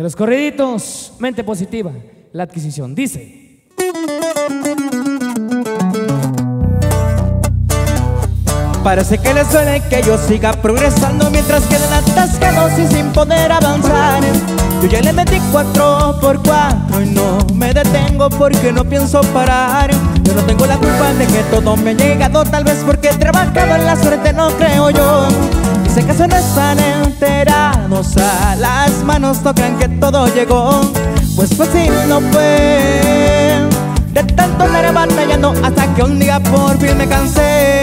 de los corriditos, Mente Positiva, La Adquisición, dice: parece que les duele que yo siga progresando mientras quedan atascados y sin poder avanzar. Yo ya le metí 4 por 4 y no me detengo porque no pienso parar. Yo no tengo la culpa de que todo me ha llegado, tal vez porque he trabajado en la suerte, no creo yo. Y sé que se no están enterados, a las manos no crean que todo llegó. Pues fácil no fue, de tanto andar batallando hasta que un día por fin me cansé.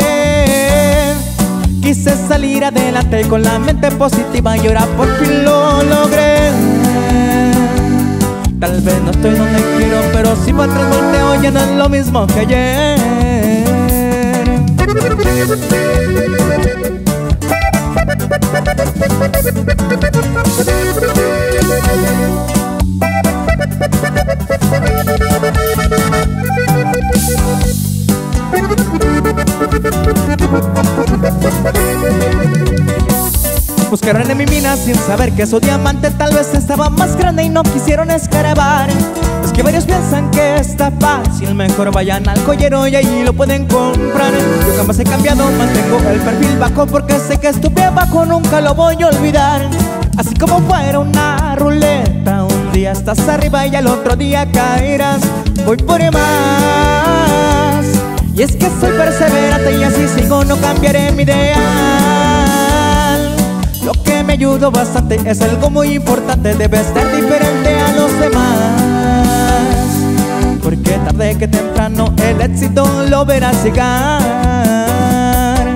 Quise salir adelante con la mente positiva y ahora por fin lo logré. Tal vez no estoy donde quiero, pero si para atrás volteo ya no es lo mismo que ayer. Buscaron en mi mina sin saber que su diamante tal vez estaba más grande y no quisieron escarbar. Es que varios piensan que está fácil, mejor vayan al joyero y ahí lo pueden comprar. Yo jamás he cambiado, mantengo el perfil bajo porque sé que estuve abajo, nunca lo voy a olvidar. Así como fuera una ruleta, un día estás arriba y al otro día caerás. Voy por más, y es que soy perseverante y así sigo, no cambiaré mi idea. Lo que me ayudó bastante es algo muy importante, debe estar diferente a los demás, porque tarde que temprano el éxito lo verás llegar.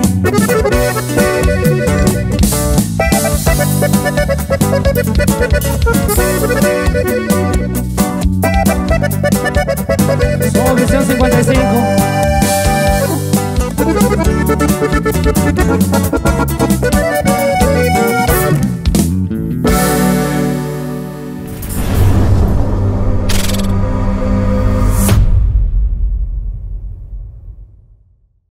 Somos Vision 55